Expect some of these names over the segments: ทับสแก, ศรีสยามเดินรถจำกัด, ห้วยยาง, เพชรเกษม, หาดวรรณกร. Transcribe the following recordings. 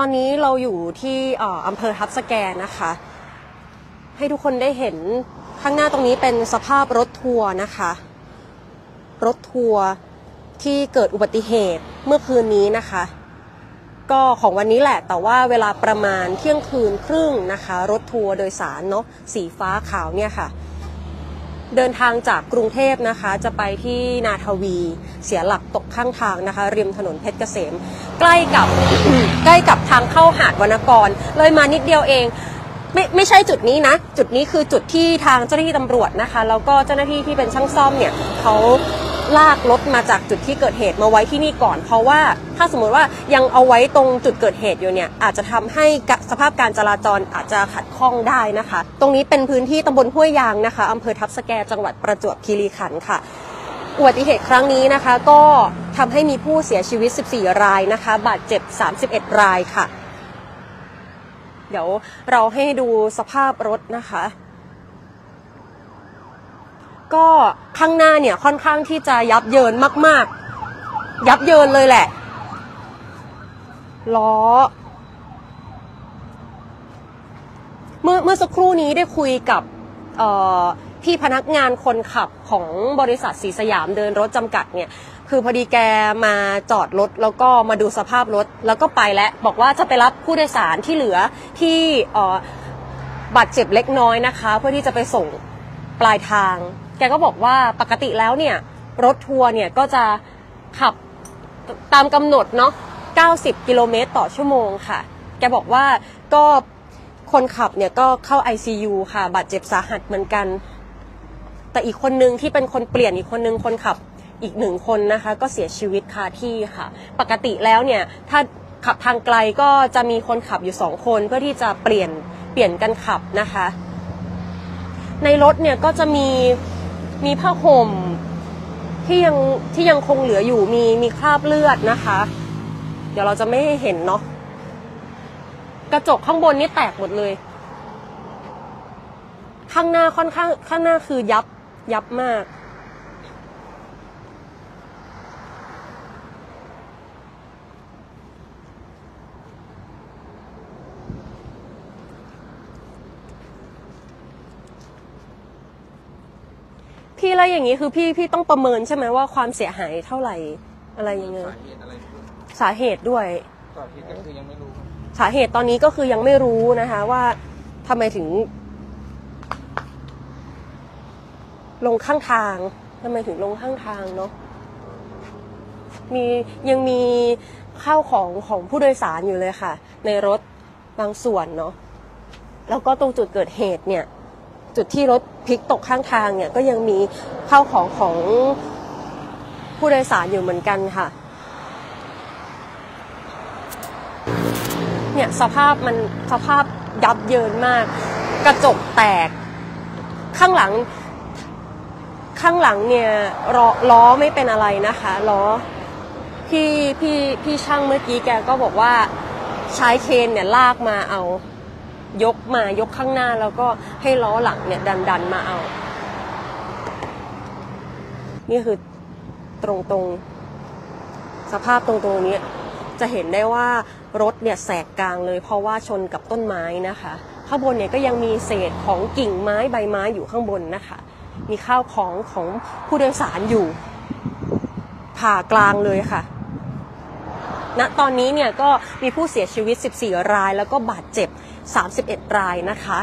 ตอนนี้เราอยู่ที่อำเภอทับสแกนะคะให้ทุกคนได้เห็นข้างหน้าตรงนี้เป็นสภาพรถทัวร์นะคะรถทัวร์ที่เกิดอุบัติเหตุเมื่อคืนนี้นะคะก็ของวันนี้แหละแต่ว่าเวลาประมาณเที่ยงคืนครึ่งนะคะรถทัวร์โดยสารเนาะสีฟ้าขาวเนี่ยค่ะเดินทางจากกรุงเทพนะคะจะไปที่นาทวีเสียหลักตกข้างทางนะคะริมถนนเพชรเกษมใกล้กับทางเข้าหาดวรรณกรเลยมานิดเดียวเองไม่ใช่จุดนี้นะจุดนี้คือจุดที่ทางเจ้าหน้าที่ตำรวจนะคะแล้วก็เจ้าหน้าที่ที่เป็นช่างซ่อมเนี่ยเขาลากรถมาจากจุดที่เกิดเหตุมาไว้ที่นี่ก่อนเพราะว่าถ้าสมมติว่ายังเอาไว้ตรงจุดเกิดเหตุอยู่เนี่ยอาจจะทำให้สภาพการจราจรอาจจะขัดข้องได้นะคะตรงนี้เป็นพื้นที่ตำบลห้วยยางนะคะอำเภอทับสแกจังหวัดประจวบคีรีขันธ์ค่ะอุบัติเหตุครั้งนี้นะคะก็ทำให้มีผู้เสียชีวิต14รายนะคะบาดเจ็บ31รายค่ะเดี๋ยวเราให้ดูสภาพรถนะคะก็ข้างหน้าเนี่ยค่อนข้างที่จะยับเยินมากๆยับเยินเลยแหละล้อเมื่อสักครู่นี้ได้คุยกับพี่พนักงานคนขับของบริษัทศรีสยามเดินรถจำกัดเนี่ยคือพอดีแกมาจอดรถแล้วก็มาดูสภาพรถแล้วก็ไปแล้วบอกว่าจะไปรับผู้โดยสารที่เหลือที่บาดเจ็บเล็กน้อยนะคะเพื่อที่จะไปส่งปลายทางแกก็บอกว่าปกติแล้วเนี่ยรถทัวร์เนี่ยก็จะขับตามกำหนดเนาะ90กิโลเมตรต่อชั่วโมงค่ะแกบอกว่าก็คนขับเนี่ยก็เข้า ICU ค่ะบาดเจ็บสาหัสเหมือนกันแต่อีกคนนึงที่เป็นคนเปลี่ยนอีกคนนึงคนขับอีกหนึ่งคนนะคะก็เสียชีวิตคาที่ค่ะปกติแล้วเนี่ยถ้าขับทางไกลก็จะมีคนขับอยู่2คนเพื่อที่จะเปลี่ยนกันขับนะคะในรถเนี่ยก็จะมีผ้าห่มที่ยังคงเหลืออยู่มีคราบเลือดนะคะเดี๋ยวเราจะไม่เห็นเนาะกระจกข้างบนนี่แตกหมดเลยข้างหน้าค่อนข้างข้างหน้าคือยับมากพี่อะไรอย่างนี้คือพี่ต้องประเมินใช่ไหมว่าความเสียหายเท่าไหร่อะไรยังไงสาเหตุด้วยสาเหตุตอนนี้ก็คือยังไม่รู้นะคะว่าทำไมถึงลงข้างทางทำไมถึงลงข้างทางเนาะยังมีข้าวของผู้โดยสารอยู่เลยค่ะในรถบางส่วนเนาะแล้วก็ตรงจุดเกิดเหตุเนี่ยจุดที่รถพลิกตกข้างทางเนี่ยก็ยังมีข้าวของผู้โดยสารอยู่เหมือนกันค่ะเนี่ยสภาพยับเยินมากกระจกแตกข้างหลังเนี่ยล้อไม่เป็นอะไรนะคะล้อพี่ช่างเมื่อกี้แกก็บอกว่าใช้เคนเนี่ยลากมาเอายกข้างหน้าแล้วก็ให้ล้อหลังเนี่ยดันมาเอานี่คือตรงสภาพตรงนี้จะเห็นได้ว่ารถเนี่ยแสกกลางเลยเพราะว่าชนกับต้นไม้นะคะข้างบนเนี่ยก็ยังมีเศษของกิ่งไม้ใบไม้อยู่ข้างบนนะคะมีข้าวของผู้โดยสารอยู่ผ่ากลางเลยค่ะณตอนนี้เนี่ยก็มีผู้เสียชีวิต14รายแล้วก็บาดเจ็บ31รายนะคะ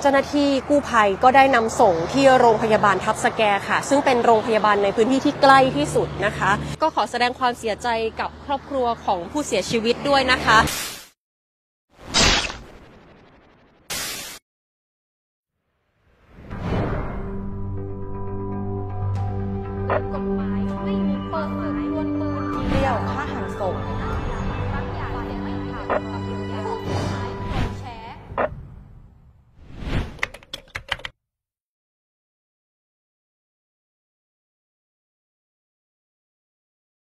เจ้าหน้าที่กู้ภัยก็ได้นำส่งที่โรงพยาบาลทับสแกค่ะซึ่งเป็นโรงพยาบาลในพื้นที่ที่ใกล้ที่สุดนะคะก็ขอแสดงความเสียใจกับครอบครัวของผู้เสียชีวิตด้วยนะคะกฎหมายไม่มีเปิดเผยวันเปิดเดียวฆ่าหันศพ